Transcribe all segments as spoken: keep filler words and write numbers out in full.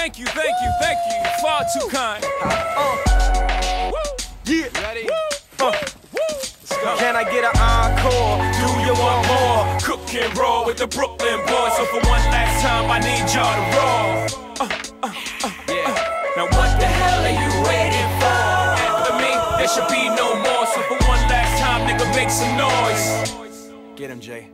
Thank you, thank you, thank you. Far too kind. Uh, yeah. Ready? Uh. Can I get an encore? Do you want more? Cook and roll with the Brooklyn boys. So for one last time, I need y'all to roll. Uh, uh, uh, yeah. uh. Now what the hell are you waiting for? After me, there should be no more. So for one last time, nigga, make some noise. Get him, Jay.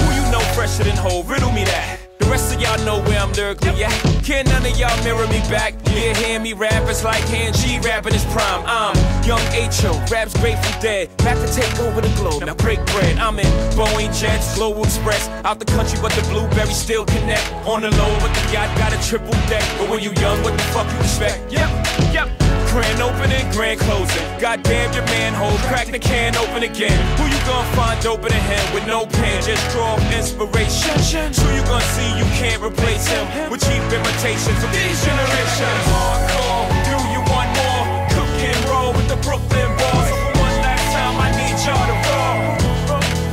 Who you know fresher than Ho? Riddle me that. The rest of y'all know where I'm lyrically at. Can none of y'all mirror me back? Yeah, hear me rap, it's like hand G rapping his prime. I'm young H O, raps grateful dead. Back to take over the globe, now break bread. I'm in Boeing Jets, Global Express. Out the country, but the blueberries still connect. On the low, but the yacht got a triple deck. But when you young, what the fuck you expect? Yep, yep. Grand opening, grand closing. Goddamn your manhole, crack the can open again. Who you gonna find open in him with no pen? Just draw inspiration. Who you gonna see you can't replace him with cheap imitations of these generations? Hardcore, do you want more? Cook and roll with the Brooklyn boys. So for one last time, I need y'all to roll.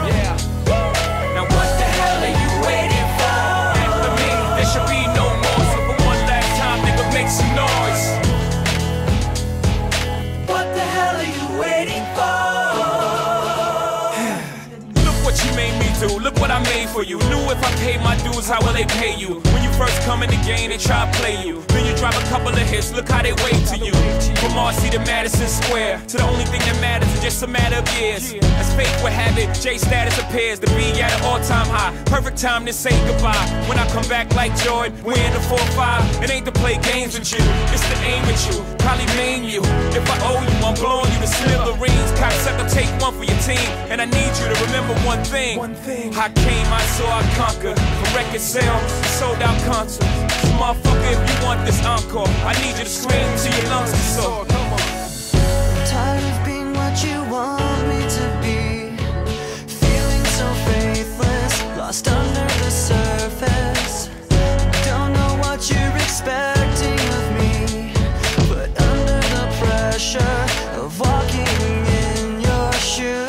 Yeah. Now what the hell are you waiting for? After me, there should be no more. So for one last time, nigga, make some noise. Look what I made for you. Knew if I paid my dues, how will they pay you? When you first come in the game, they try to play you. Then you drive a couple of hits, look how they wait to you. From Marcy to Madison Square, to the only thing that matters is just a matter of years. As fate would have it, Jay status appears to be at an all-time high. Perfect time to say goodbye. When I come back like Jordan, we're in the four five. It ain't to play games with you, it's to aim at you. Probably maim you. If I owe you, I'm blowing you to smithereens. Cocksucker, take one for your team. And I need you to remember one thing. I came, I saw, I conquered. For record sales, sold out concerts. So motherfucker, if you want this encore, I need you to scream till your lungs get sore. Come on. I'm tired of being what you want me to be. Feeling so faithless, lost under the surface. Don't know what you're expecting of me, but under the pressure of walking in your shoes.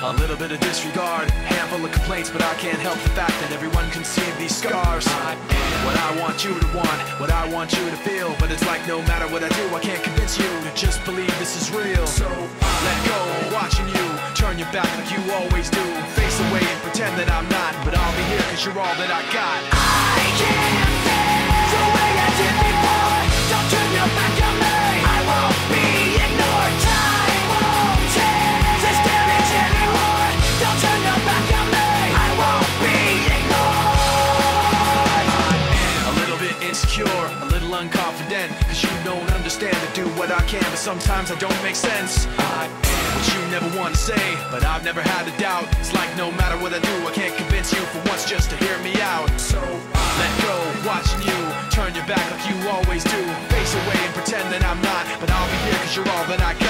A little bit of disregard, handful of complaints, but I can't help the fact that everyone can see these scars. I am what I want you to want, what I want you to feel, but it's like no matter what I do, I can't convince you to just believe this is real. So I let go, watching you, turn your back like you always do, face away and pretend that I'm not, but I'll be here cause you're all that I got. I can't feel the way I did before, don't turn your back on me, I won't be ignored, time won't take this damage anymore. Don't turn your back on me, I won't be ignored. I'm a little bit insecure, a little unconfident, cause you don't understand to do what I can, but sometimes I don't make sense. I am what you never want to say, but I've never had a doubt. It's like no matter what I do, I can't convince you for once just to hear me out. So I let go, watching you, turn your back like you always do, face away and pretend that I'm not, but I'll be here cause you're all that I can.